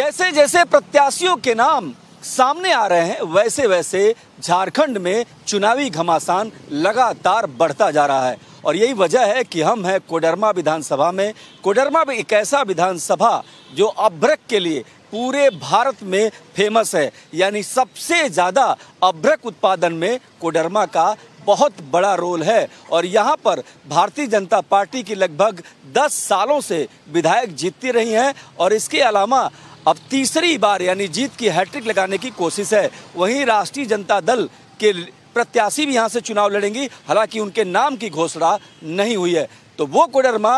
जैसे जैसे प्रत्याशियों के नाम सामने आ रहे हैं वैसे वैसे झारखंड में चुनावी घमासान लगातार बढ़ता जा रहा है और यही वजह है कि हम हैं कोडरमा विधानसभा में। कोडरमा भी एक ऐसा विधानसभा जो अभ्रक के लिए पूरे भारत में फेमस है, यानी सबसे ज़्यादा अभ्रक उत्पादन में कोडरमा का बहुत बड़ा रोल है और यहाँ पर भारतीय जनता पार्टी की लगभग 10 सालों से विधायक जीतती रही हैं और इसके अलावा अब तीसरी बार यानी जीत की हैट्रिक लगाने की कोशिश है। वहीं राष्ट्रीय जनता दल के प्रत्याशी भी यहाँ से चुनाव लड़ेंगी, हालांकि उनके नाम की घोषणा नहीं हुई है। तो वो कोडरमा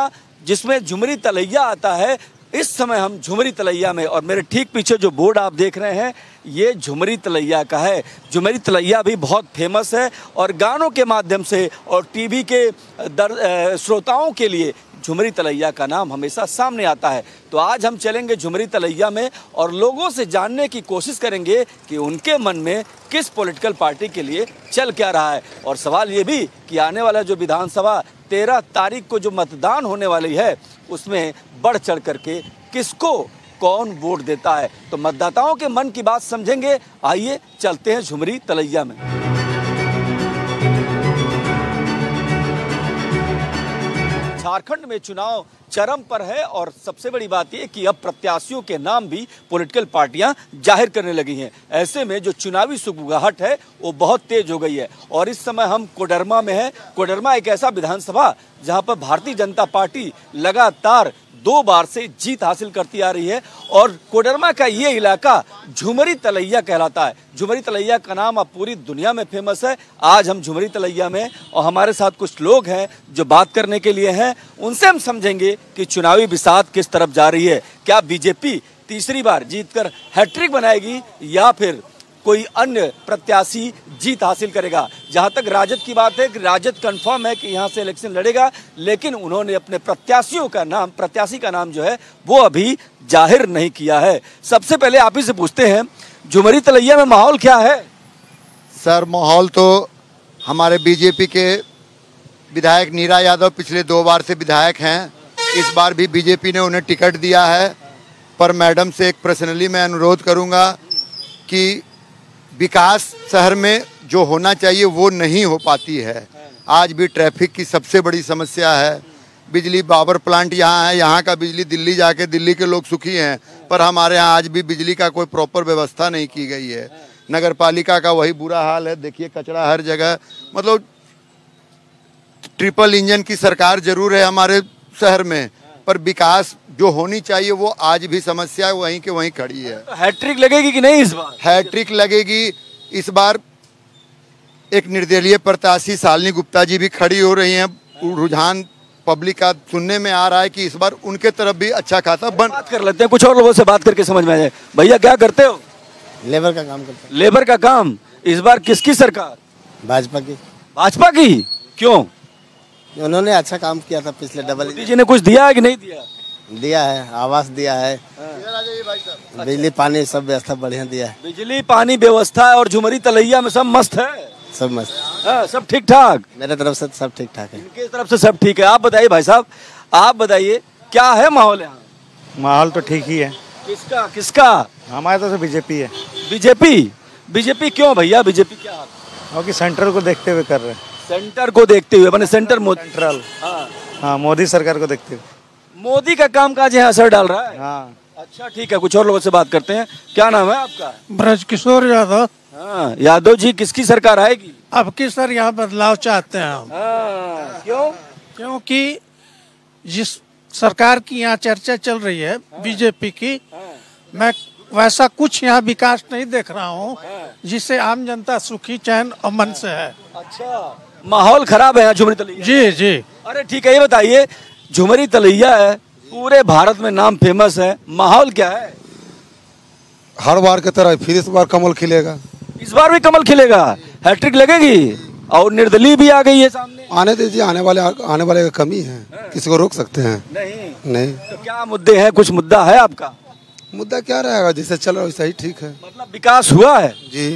जिसमें झुमरी तिलैया आता है, इस समय हम झुमरी तिलैया में, और मेरे ठीक पीछे जो बोर्ड आप देख रहे हैं ये झुमरी तिलैया का है। झुमरी तिलैया भी बहुत फेमस है और गानों के माध्यम से और टीवी के श्रोताओं के लिए झुमरी तिलैया का नाम हमेशा सामने आता है। तो आज हम चलेंगे झुमरी तिलैया में और लोगों से जानने की कोशिश करेंगे कि उनके मन में किस पॉलिटिकल पार्टी के लिए चल क्या रहा है। और सवाल ये भी कि आने वाला जो विधानसभा 13 तारीख को जो मतदान होने वाली है उसमें बढ़ चढ़ करके किसको कौन वोट देता है। तो मतदाताओं के मन की बात समझेंगे, आइए चलते हैं झुमरी तिलैया में। झारखंड में चुनाव चरम पर है और सबसे बड़ी बात यह कि अब प्रत्याशियों के नाम भी पॉलिटिकल पार्टियां जाहिर करने लगी हैं। ऐसे में जो चुनावी सुगबुगाहट है वो बहुत तेज हो गई है और इस समय हम कोडरमा में हैं। कोडरमा एक ऐसा विधानसभा जहां पर भारतीय जनता पार्टी लगातार 2 बार से जीत हासिल करती आ रही है और कोडरमा का ये इलाका झुमरी तिलैया कहलाता है। झुमरी तिलैया का नाम अब पूरी दुनिया में फेमस है। आज हम झुमरी तिलैया में और हमारे साथ कुछ लोग हैं जो बात करने के लिए हैं, उनसे हम समझेंगे कि चुनावी बिसात किस तरफ जा रही है। क्या बीजेपी तीसरी बार जीतकर हैट्रिक बनाएगी या फिर कोई अन्य प्रत्याशी जीत हासिल करेगा। जहां तक राजद की बात है कि राजद कंफर्म है कि यहां से इलेक्शन लड़ेगा, लेकिन उन्होंने अपने प्रत्याशी का नाम जो है वो अभी जाहिर नहीं किया है। सबसे पहले आप ही से पूछते हैं, झुमरी तिलैया में माहौल क्या है? सर माहौल तो हमारे बीजेपी के विधायक नीरा यादव पिछले 2 बार से विधायक हैं, इस बार भी बीजेपी ने उन्हें टिकट दिया है। पर मैडम से एक पर्सनली मैं अनुरोध करूँगा कि विकास शहर में जो होना चाहिए वो नहीं हो पाती है। आज भी ट्रैफिक की सबसे बड़ी समस्या है। बिजली पावर प्लांट यहाँ है, यहाँ का बिजली दिल्ली जाके दिल्ली के लोग सुखी हैं, पर हमारे यहाँ आज भी बिजली का कोई प्रॉपर व्यवस्था नहीं की गई है। नगर पालिका का वही बुरा हाल है, देखिए कचरा हर जगह। मतलब ट्रिपल इंजन की सरकार जरूर है हमारे शहर में, पर विकास जो होनी चाहिए वो आज भी समस्या वहीं के वहीं खड़ी है। तो हैट्रिक लगेगी कि नहीं इस बार? हैट्रिक लगेगी इस बार। एक निर्दलीय प्रत्याशी शालिनी गुप्ता जी भी खड़ी हो रही हैं, रुझान पब्लिक का सुनने में आ रहा है कि इस बार उनके तरफ भी अच्छा खासा बन। बात कर लेते हैं कुछ और लोगों से, बात करके समझ में आ जाए। भैया क्या करते हो? लेबर का काम करते हैं। लेबर का काम। इस बार किसकी सरकार? भाजपा की। भाजपा की? क्यों? उन्होंने अच्छा काम किया था पिछले डबल। मोदी जी ने कुछ दिया है कि नहीं दिया? दिया है, आवास दिया है, बिजली पानी सब व्यवस्था बढ़िया दिया है। बिजली पानी व्यवस्था है और झुमरी तिलैया में सब मस्त है? सब मस्त है, सब ठीक ठाक। मेरे तरफ से सब ठीक ठाक है, इनके तरफ से सब ठीक है। आप बताइए भाई साहब, आप बताइए क्या है माहौल यहाँ? माहौल तो ठीक ही है। किसका किसका? हमारे तरफ से बीजेपी है। बीजेपी? बीजेपी क्यों भैया? बीजेपी क्या? क्योंकि सेंटर को देखते हुए कर रहे हैं। सेंटर को देखते हुए माने सेंटर सेंट्रल। हाँ, मोदी सरकार को देखते हुए। मोदी का कामकाज यहाँ असर डाल रहा है। हाँ। अच्छा ठीक है, कुछ और लोगों से बात करते हैं। क्या नाम है आपका? ब्रजकिशोर यादव। हाँ, यादव जी किसकी सरकार आएगी अब की? सर यहाँ बदलाव चाहते हैं हम। हाँ। क्यों? क्योंकि जिस सरकार की यहाँ चर्चा चल रही है बीजेपी की, मैं वैसा कुछ यहाँ विकास नहीं देख रहा हूँ जिससे आम जनता सुखी चैन और मन से है। अच्छा, माहौल खराब है झुमरी तिलैया? जी जी। अरे ठीक है, ये बताइए झुमरी तिलैया है, पूरे भारत में नाम फेमस है, माहौल क्या है? हर बार की तरह फिर इस बार कमल खिलेगा। इस बार भी कमल खिलेगा? हैट्रिक लगेगी और निर्दलीय भी आ गई है सामने। आने दीजिए, आने वाले कमी है, किसी को रोक सकते हैं नहीं? नहीं। तो क्या मुद्दे है? कुछ मुद्दा है आपका? मुद्दा क्या रहेगा, जैसे चल रहा है वैसा ही ठीक है। मतलब विकास हुआ है? जी,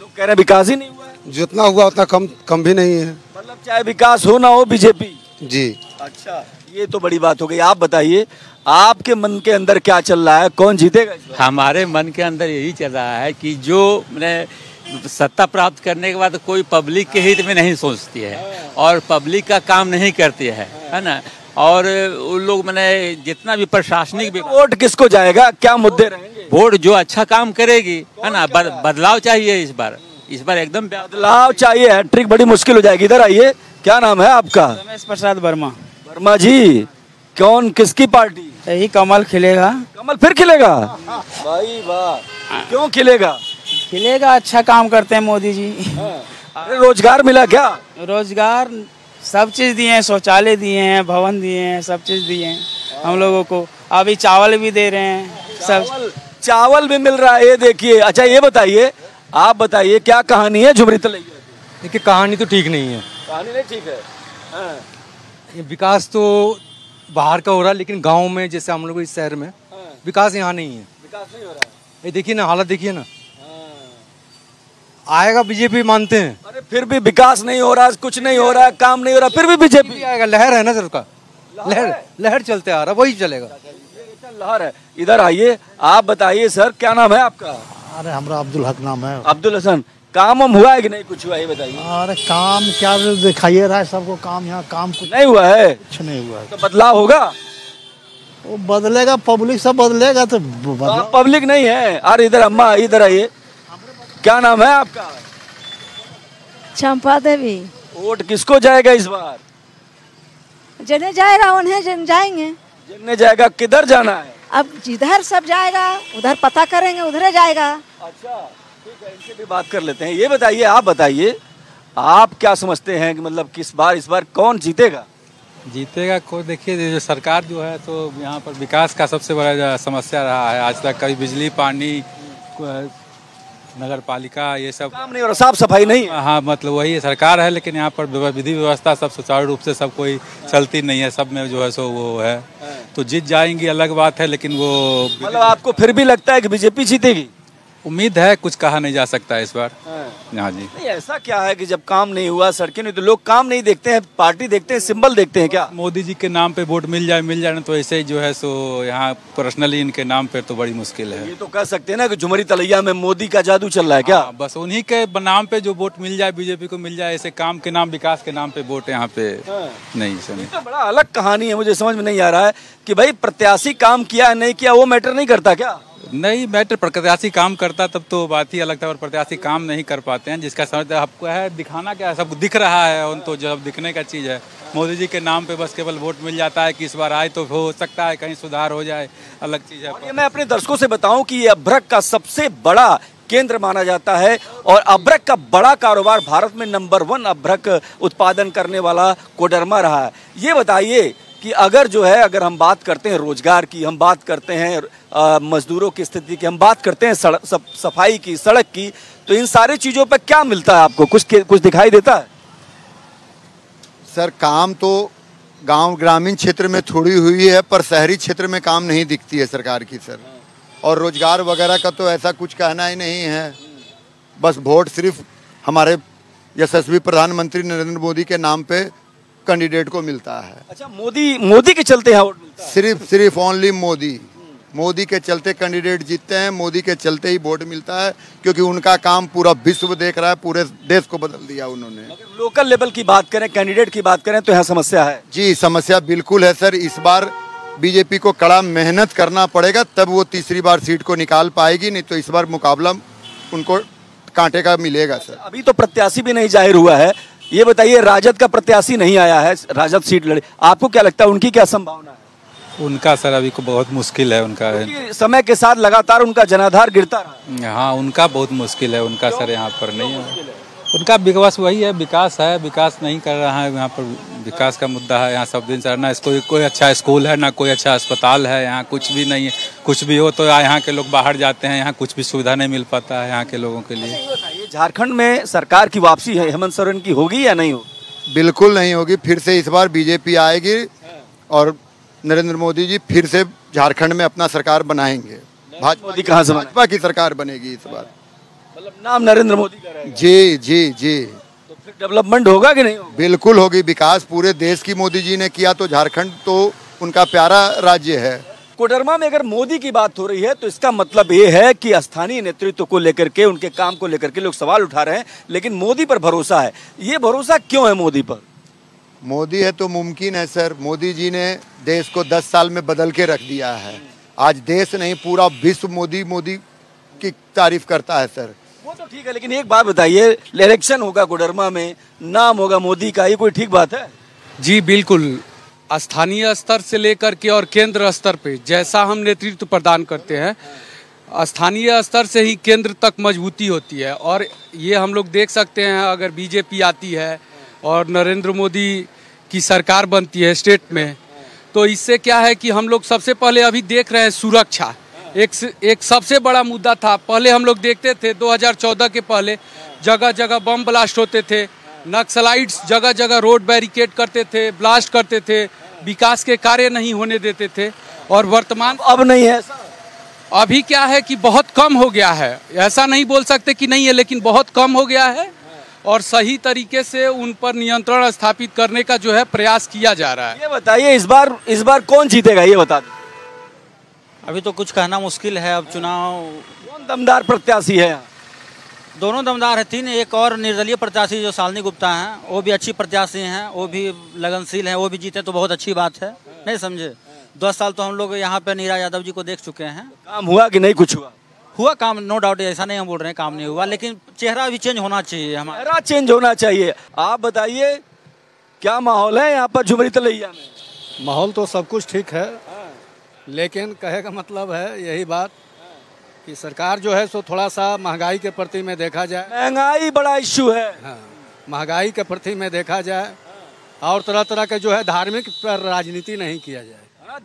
लोग कह रहे हैं विकास ही नहीं हुआ है। जितना हुआ उतना कम भी नहीं है। मतलब चाहे विकास हो ना हो बीजेपी? जी। अच्छा, ये तो बड़ी बात हो गई। आप बताइए आपके मन के अंदर क्या चल रहा है, कौन जीतेगा? हमारे मन के अंदर यही चल रहा है कि जो मैंने सत्ता प्राप्त करने के बाद कोई पब्लिक के हित में नहीं सोचती है और पब्लिक का काम नहीं करती है ना, और उन लोग मैंने जितना भी प्रशासनिक भी। वोट किसको जाएगा, क्या मुद्दे रहेंगे? वोट जो अच्छा काम करेगी, है ना। बदलाव चाहिए इस बार, एकदम बदलाव चाहिए। हैट्रिक बड़ी मुश्किल हो जाएगी। इधर आइए, क्या नाम है आपका? महेश प्रसाद वर्मा। वर्मा जी, कौन किसकी पार्टी? यही कमल खिलेगा। कमल फिर खिलेगा? भाई वाह, क्यों खिलेगा? खिलेगा, अच्छा काम करते हैं मोदी जी। अरे रोजगार मिला क्या? रोजगार सब चीज़ दिए हैं, शौचालय दिए हैं, भवन दिए हैं, सब चीज़ दिए हैं हम लोगों को। अभी चावल भी दे रहे हैं, सब चावल भी मिल रहा है, ये देखिए। अच्छा ये बताइए, आप बताइए क्या कहानी है झुमरी तिलैया? देखिए कहानी तो ठीक नहीं है, कहानी नहीं ठीक है। विकास तो बाहर का हो रहा है, लेकिन गाँव में जैसे हम लोग इस शहर में विकास यहाँ नहीं है, विकास नहीं हो रहा। ये देखिए ना, हालत देखिए ना। आएगा बीजेपी मानते हैं, अरे फिर भी विकास नहीं हो रहा, कुछ नहीं हो रहा, काम नहीं हो रहा, फिर भी बीजेपी आएगा। लहर है ना सर का, लहर लहर चलते आ रहा, वही चलेगा, लहर है। इधर आइए, आप बताइए सर क्या नाम है आपका? अरे हमारा अब्दुल हक नाम है। अब्दुल हसन, काम हम हुआ है कि नहीं? कुछ हुआ है बताइए। अरे काम क्या दिखाइए रहा है सबको, काम यहाँ काम कुछ नहीं हुआ है, कुछ नहीं हुआ है। तो बदलाव होगा, वो बदलेगा, पब्लिक सब बदलेगा। तो पब्लिक नहीं है। अरे इधर अम्मा, इधर आइए, क्या नाम है आपका? चंपा देवी। वोट किसको जाएगा इस बार? जिन्हें जाएगा उन्हें जाएंगे, जिन्हें जाएगा। किधर जाना है? अब जिधर सब जाएगा उधर पता करेंगे, उधर जाएगा। अच्छा ठीक है, इनसे भी बात कर लेते हैं। ये बताइए, आप बताइए आप क्या समझते हैं कि मतलब किस बार, इस बार कौन जीतेगा? जीतेगा को देखिए, जो सरकार जो है तो यहाँ पर विकास का सबसे बड़ा समस्या रहा है आज तक। कभी बिजली, पानी, नगर पालिका, ये सब काम नहीं हो रहा, साफ सफाई नहीं है। हाँ मतलब वही है, सरकार है, लेकिन यहाँ पर विधि व्यवस्था सब सुचारू रूप से सब कोई चलती नहीं है, सब में जो है सो वो है। तो जीत जाएंगी अलग बात है, लेकिन वो मतलब आपको फिर भी लगता है कि बीजेपी जीतेगी? उम्मीद है, कुछ कहा नहीं जा सकता इस बार। हाँ जी। नहीं ऐसा क्या है कि जब काम नहीं हुआ, सड़कें नहीं, तो लोग काम नहीं देखते हैं, पार्टी देखते हैं, सिंबल देखते हैं क्या? मोदी जी के नाम पे वोट मिल जाए, मिल जाए, तो ऐसे ही जो है सो यहाँ पर्सनली इनके नाम पे तो बड़ी मुश्किल है। ये तो कह सकते हैं ना कि झुमरी तिलैया में मोदी का जादू चल रहा है क्या? बस उन्हीं के नाम पे जो वोट मिल जाए, बीजेपी को मिल जाए, ऐसे काम के नाम, विकास के नाम पे वोट यहाँ पे नहीं। बड़ा अलग कहानी है, मुझे समझ में नहीं आ रहा है कि भाई प्रत्याशी काम किया नहीं किया वो मैटर नहीं करता क्या? नहीं मैटर, प्रत्याशी काम करता तब तो बात ही अलग था, और प्रत्याशी काम नहीं कर पाते हैं, जिसका समझ आपको है दिखाना क्या है, सब दिख रहा है उन, तो जब दिखने का चीज़ है। मोदी जी के नाम पे बस केवल वोट मिल जाता है कि इस बार आए तो हो सकता है कहीं सुधार हो जाए, अलग चीज़ है। और ये मैं अपने दर्शकों से बताऊं कि ये अभ्रक का सबसे बड़ा केंद्र माना जाता है, और अभ्रक का बड़ा कारोबार, भारत में नंबर 1 अभ्रक उत्पादन करने वाला कोडरमा रहा है। ये बताइए कि अगर जो है, अगर हम बात करते हैं रोजगार की, हम बात करते हैं मजदूरों की स्थिति की, हम बात करते हैं सफाई की, सड़क की, तो इन सारी चीज़ों पर क्या मिलता है आपको? कुछ दिखाई देता है? सर काम तो गांव ग्रामीण क्षेत्र में थोड़ी हुई है, पर शहरी क्षेत्र में काम नहीं दिखती है सरकार की सर। और रोजगार वगैरह का तो ऐसा कुछ कहना ही नहीं है, बस वोट सिर्फ हमारे यशस्वी प्रधानमंत्री नरेंद्र मोदी के नाम पर कैंडिडेट को मिलता है। अच्छा मोदी के चलते यहाँ वोट मिलता है? सिर्फ ओनली मोदी के चलते कैंडिडेट जीतते हैं, मोदी के चलते ही वोट मिलता है, क्योंकि उनका काम पूरा विश्व देख रहा है, पूरे देश को बदल दिया उन्होंने। अगर लोकल लेवल की बात करें, कैंडिडेट की बात करें, तो यहाँ समस्या है। जी समस्या बिल्कुल है सर। इस बार बीजेपी को कड़ा मेहनत करना पड़ेगा, तब वो तीसरी बार सीट को निकाल पाएगी, नहीं तो इस बार मुकाबला उनको कांटे का मिलेगा सर। अभी तो प्रत्याशी भी नहीं जाहिर हुआ है। ये बताइए, राजद का प्रत्याशी नहीं आया है, राजद सीट लड़ी, आपको क्या लगता है उनकी क्या संभावना है? उनका सर अभी को बहुत मुश्किल है उनका, समय के साथ लगातार उनका जनाधार गिरता रहा। हाँ उनका बहुत मुश्किल है उनका सर, यहाँ पर नहीं है उनका विकास, वही है विकास है, विकास नहीं कर रहा है यहाँ पर, विकास का मुद्दा है। यहाँ सब दिन सर ना कोई अच्छा स्कूल है, ना कोई अच्छा अस्पताल है, यहाँ कुछ भी नहीं है। कुछ भी हो तो यहाँ के लोग बाहर जाते हैं, यहाँ कुछ भी सुविधा नहीं मिल पाता है यहाँ के लोगों के लिए। झारखंड में सरकार की वापसी है हेमंत सोरेन की, होगी या नहीं होगी? बिल्कुल नहीं होगी, फिर से इस बार बीजेपी आएगी और नरेंद्र मोदी जी फिर से झारखंड में अपना सरकार बनाएंगे। भाजपा की सरकार बनेगी इस बार, मतलब नाम नरेंद्र मोदी का रहेगा। जी जी जी, तो डेवलपमेंट होगा कि नहीं होगा? बिल्कुल होगी, विकास पूरे देश की मोदी जी ने किया तो झारखंड तो उनका प्यारा राज्य है। कोडरमा में अगर मोदी की बात हो रही है तो इसका मतलब ये है कि स्थानीय नेतृत्व को लेकर के, उनके काम को लेकर के लोग सवाल उठा रहे हैं, लेकिन मोदी पर भरोसा है। ये भरोसा क्यों है मोदी पर? मोदी है तो मुमकिन है सर। मोदी जी ने देश को 10 साल में बदल के रख दिया है। आज देश नहीं पूरा विश्व मोदी की तारीफ करता है सर। वो तो ठीक है, लेकिन एक बात बताइए, इलेक्शन होगा कोडरमा में, नाम होगा मोदी का, ये कोई ठीक बात है? जी बिल्कुल, स्थानीय स्तर से लेकर के और केंद्र स्तर पे जैसा हम नेतृत्व प्रदान करते हैं, स्थानीय स्तर से ही केंद्र तक मजबूती होती है। और ये हम लोग देख सकते हैं, अगर बीजेपी आती है और नरेंद्र मोदी की सरकार बनती है स्टेट में, तो इससे क्या है कि हम लोग सबसे पहले अभी देख रहे हैं सुरक्षा, एक सबसे बड़ा मुद्दा था। पहले हम लोग देखते थे 2014 के पहले जगह जगह बम ब्लास्ट होते थे, नक्सलाइट्स जगह जगह रोड बैरिकेड करते थे, ब्लास्ट करते थे, विकास के कार्य नहीं होने देते थे। और वर्तमान अब नहीं है, अभी क्या है कि बहुत कम हो गया है, ऐसा नहीं बोल सकते कि नहीं है, लेकिन बहुत कम हो गया है और सही तरीके से उन पर नियंत्रण स्थापित करने का जो है प्रयास किया जा रहा है। ये बताइए इस बार कौन जीतेगा, ये बता दें। अभी तो कुछ कहना मुश्किल है, अब चुनाव। कौन दमदार प्रत्याशी है? दोनों दमदार है, तीन। एक और निर्दलीय प्रत्याशी जो शालिनी गुप्ता हैं, वो भी अच्छी प्रत्याशी हैं, वो भी लगनशील हैं, वो भी जीते तो बहुत अच्छी बात है। नहीं समझे, 10 साल तो हम लोग यहाँ पे नीरा यादव जी को देख चुके हैं। काम हुआ कि नहीं? कुछ हुआ काम, नो डाउट, ऐसा नहीं हम बोल रहे हैं काम नहीं हुआ, लेकिन चेहरा भी चेंज होना चाहिए, हमारा चेंज होना चाहिए। आप बताइए क्या माहौल है यहाँ पर झुमरी तिलैया में? माहौल तो सब कुछ ठीक है, लेकिन कहे का मतलब है यही बात कि सरकार जो है सो थोड़ा सा महंगाई के प्रति में देखा जाए। महंगाई बड़ा इश्यू है, हाँ, महंगाई के प्रति में देखा जाए और तरह तरह के जो है धार्मिक पर राजनीति नहीं किया जाए,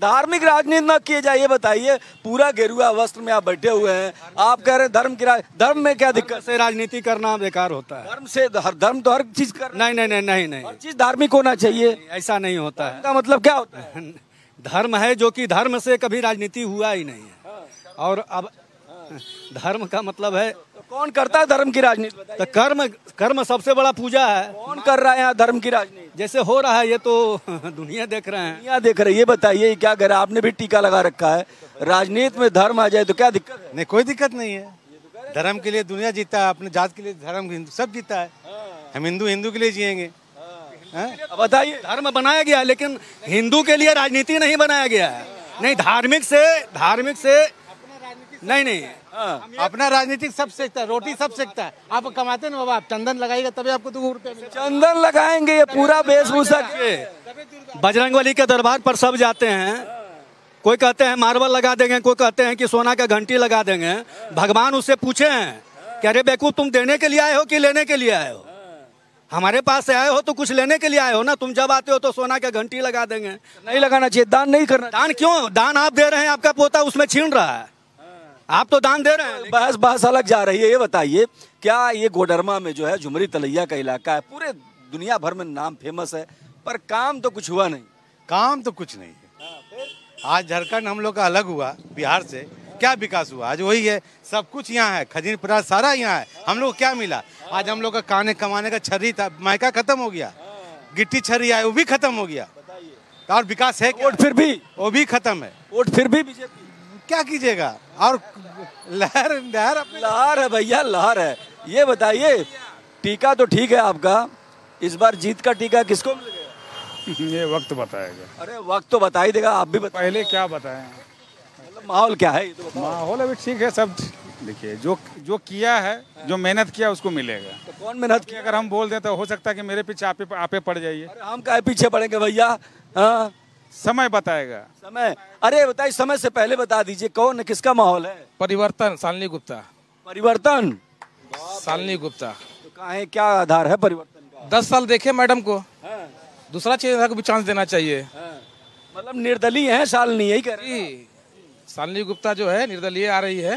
धार्मिक राजनीति ना किए जाए। बताइए, पूरा गेरुआ वस्त्र में आप बैठे हुए हैं, आप कह रहे हैं धर्म की धर्म में क्या दिक्कत से राजनीति करना बेकार होता है। धर्म से धर्म तो हर चीज कर, नहीं, हर चीज धार्मिक होना चाहिए, ऐसा नहीं होता है। मतलब क्या होता है? धर्म है जो कि धर्म से कभी राजनीति हुआ ही नहीं है, और अब धर्म का मतलब है तो कौन करता है धर्म की राजनीति? तो कर्म सबसे बड़ा पूजा है। कौन कर रहा है यहाँ धर्म की राजनीति? जैसे हो रहा है ये तो दुनिया देख रहे हैं, दुनिया देख रही है। ये बताइए क्या कह रहा है? आपने भी टीका लगा रखा है, राजनीति में धर्म आ जाए तो क्या दिक्कत है? नहीं, कोई दिक्कत नहीं है। धर्म के लिए दुनिया जीता है, अपने जात के लिए धर्म सब जीता है। हम हिंदू के लिए जियेंगे। बताइए, धर्म बनाया गया लेकिन हिंदू के लिए राजनीति नहीं बनाया गया है। नहीं, धार्मिक से नहीं, अपना राजनीतिक सब सेकता है, रोटी सब सेकता है। आप कमाते ना बाबा, आप चंदन लगाएगा तभी आपको 2 रुपए चंदन लगाएंगे। ये पूरा वेशभूषा, बजरंगबली के दरबार पर सब जाते हैं, कोई कहते हैं मार्बल लगा देंगे, कोई कहते हैं कि सोना का घंटी लगा देंगे। भगवान उससे पूछे हैं, कह रहे बेवकूफ तुम देने के लिए आए हो कि लेने के लिए आए हो? हमारे पास आए हो तो कुछ लेने के लिए आए हो ना। तुम जब आते हो तो सोना के घंटी लगा देंगे, नहीं लगाना चाहिए, दान नहीं करना। दान क्यों? दान आप दे रहे हैं, आपका पोता उसमें छीन रहा है, आप तो दान दे रहे हैं। बहस अलग जा रही है। ये बताइए क्या ये कोडरमा में जो है झुमरी तिलैया का इलाका है, पूरे दुनिया भर में नाम फेमस है, पर काम तो कुछ हुआ नहीं? काम तो कुछ नहीं है। आज झारखंड हम लोग का अलग हुआ बिहार से, क्या विकास हुआ? आज वही है, सब कुछ यहाँ है, खजीन पराज सारा यहाँ है। हम लोग क्या मिला? आज हम लोग का खाने कमाने का छर्री था, मायका खत्म हो गया, गिट्टी छर्री आया वो भी खत्म हो गया। और विकास है वोट फिर भी, वो भी खत्म है वोट फिर भी। बीजेपी क्या कीजिएगा? और लहर है भैया, लहर है। ये बताइए, टीका तो ठीक है आपका, इस बार जीत का टीका किसको मिलेगा? ये वक्त बताएगा। अरे वक्त तो बता ही देगा, आप भी पहले क्या बताए? माहौल क्या है? तो माहौल अभी ठीक है, सब देखिए जो किया है, जो मेहनत किया उसको मिलेगा। तो कौन मेहनत किया? अगर हम बोल दें तो हो सकता है कि मेरे पीछे आपे पड़ जाइए। हम काहे पीछे पड़ेंगे भैया, समय बताएगा। समय? अरे बताइए, समय से पहले बता दीजिए कौन किसका माहौल है? परिवर्तन, शालिनी गुप्ता। परिवर्तन, शालिनी गुप्ता। तो काहे, क्या आधार है परिवर्तन का? 10 साल देखे मैडम को, दूसरा चेहरा को भी चांस देना चाहिए। मतलब निर्दलीय है शालिनी, यही कह रही? शालिनी गुप्ता जो है निर्दलीय आ रही है,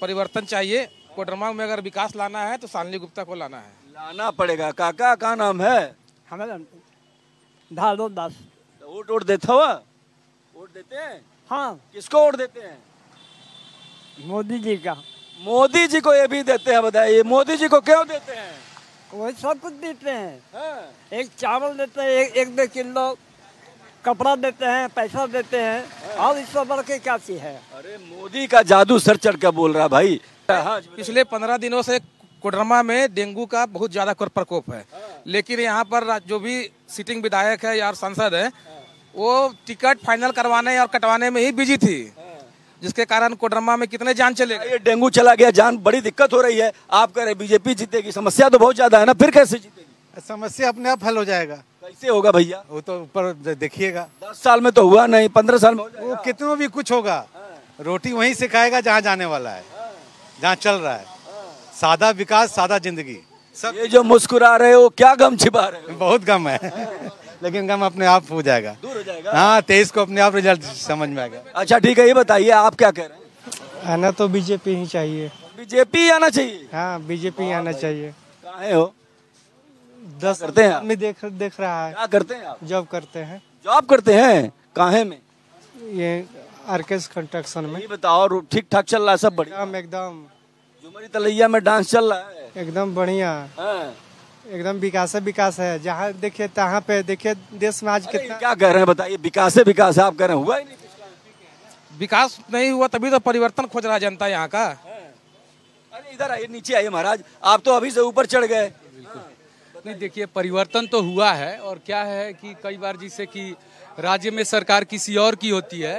परिवर्तन चाहिए कोडरमा में। अगर विकास लाना है तो शालिनी गुप्ता को लाना पड़ेगा। काका का नाम है? दास। वोट वोट देता हुआ? वोट देते हैं? हाँ। किसको वोट देते हैं? मोदी जी का। मोदी जी को ये भी देते हैं? बताइए मोदी जी को क्यों देते हैं? वही सब कुछ देते हैं है? एक चावल देते हैं, एक 2 किलो कपड़ा देते हैं, पैसा देते हैं, और इससे बढ़ के क्या चीज है। अरे मोदी का जादू सर चढ़ के बोल रहा भाई। पिछले 15 दिनों से कोडरमा में डेंगू का बहुत ज्यादा प्रकोप है, लेकिन यहाँ पर जो भी सिटिंग विधायक है या सांसद है वो टिकट फाइनल करवाने और कटवाने में ही बिजी थी, जिसके कारण कोडरमा में कितने जान चले गए। डेंगू चला गया जान, बड़ी दिक्कत हो रही है। आप कह रहे बीजेपी जीतेगी, समस्या तो बहुत ज्यादा है ना, फिर कैसे जीतेगी? समस्या अपने आप हल हो जाएगा। कैसे होगा भैया? वो तो ऊपर देखिएगा। 10 साल में तो हुआ नहीं, 15 साल में वो कितनों भी कुछ होगा। रोटी वहीं से खाएगा जहाँ जाने वाला है, जहाँ चल रहा है। सादा विकास, सादा जिंदगी। सब ये जो मुस्कुरा रहे हो, क्या गम छिपा रहे हो? बहुत गम है लेकिन गम अपने आप हो जाएगा, दूर हो जाएगा। हाँ, 23 को अपने आप रिजल्ट समझ में आएगा। अच्छा ठीक है, ये बताइए आप क्या कह रहे हैं? आना तो बीजेपी ही चाहिए, बीजेपी आना चाहिए। हाँ बीजेपी आना चाहिए। कहाँ हो? 10 करते हैं में देख रहा है। क्या करते हैं आप? जॉब करते हैं। जॉब करते हैं काहे में? ये आर्केस कंस्ट्रक्शन में। बताओ ठीक ठाक चल रहा है सब? बढ़िया एकदम। झुमरी तिलैया में डांस चल रहा है एकदम बढ़िया, एकदम विकास है। जहाँ देखिए तहाँ पे देखिए देश में आज कितना। क्या कह रहे हैं बताइए? विकास है आप कह रहे हैं, हुआ ही नहीं। विकास नहीं हुआ तभी तो परिवर्तन खोज रहा जनता यहाँ का। अरे इधर आइए, नीचे आइए महाराज, आप तो अभी से ऊपर चढ़ गए। नहीं देखिए परिवर्तन तो हुआ है, और क्या है कि कई बार जैसे कि राज्य में सरकार किसी और की होती है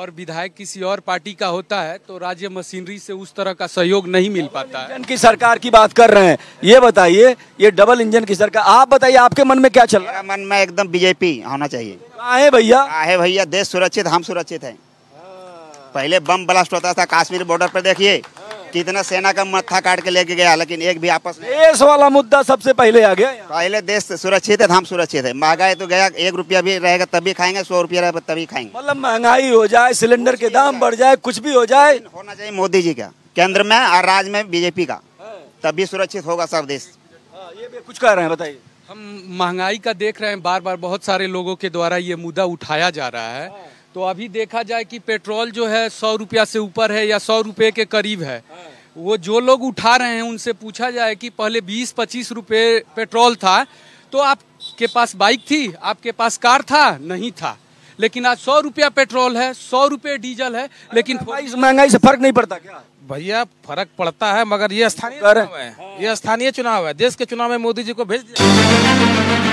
और विधायक किसी और पार्टी का होता है, तो राज्य मशीनरी से उस तरह का सहयोग नहीं मिल पाता है। इंजन की सरकार की बात कर रहे हैं, ये बताइए ये डबल इंजन की सरकार। आप बताइए आपके मन में क्या चल रहा है? मन में एकदम बीजेपी होना चाहिए। काहे भैया? काहे भैया, देश सुरक्षित, हम सुरक्षित हैं। पहले बम ब्लास्ट होता था कश्मीर बॉर्डर पर, देखिए कितना सेना का मत्था काट के लेके गया, लेकिन एक भी आपस में देश वाला मुद्दा सबसे पहले आ गया। पहले देश सुरक्षित है, हम सुरक्षित है। महंगाई तो गया, 1 रुपया भी रहेगा तभी खाएंगे, 100 रुपया रहेगा तभी खाएंगे। मतलब महंगाई हो जाए, सिलेंडर के दाम बढ़ जाए, कुछ भी हो जाए, होना चाहिए मोदी जी का, केंद्र में और राज्य में बीजेपी का, तभी सुरक्षित होगा सब देश। ये भी कुछ कह रहे हैं, बताइए। हम महंगाई का देख रहे हैं बार बार, बहुत सारे लोगों के द्वारा ये मुद्दा उठाया जा रहा है। तो अभी देखा जाए कि पेट्रोल जो है 100 रुपया से ऊपर है या 100 रुपये के करीब है। वो जो लोग उठा रहे हैं उनसे पूछा जाए कि पहले 20-25 रुपये पेट्रोल था, तो आपके पास बाइक थी, आपके पास कार था? नहीं था। लेकिन आज 100 रुपया पेट्रोल है, 100 रुपये डीजल है। लेकिन इस महंगाई से फर्क नहीं पड़ता क्या भैया? फर्क पड़ता है, मगर ये स्थानीय चुनाव है, देश के चुनाव में मोदी जी को भेज दिया।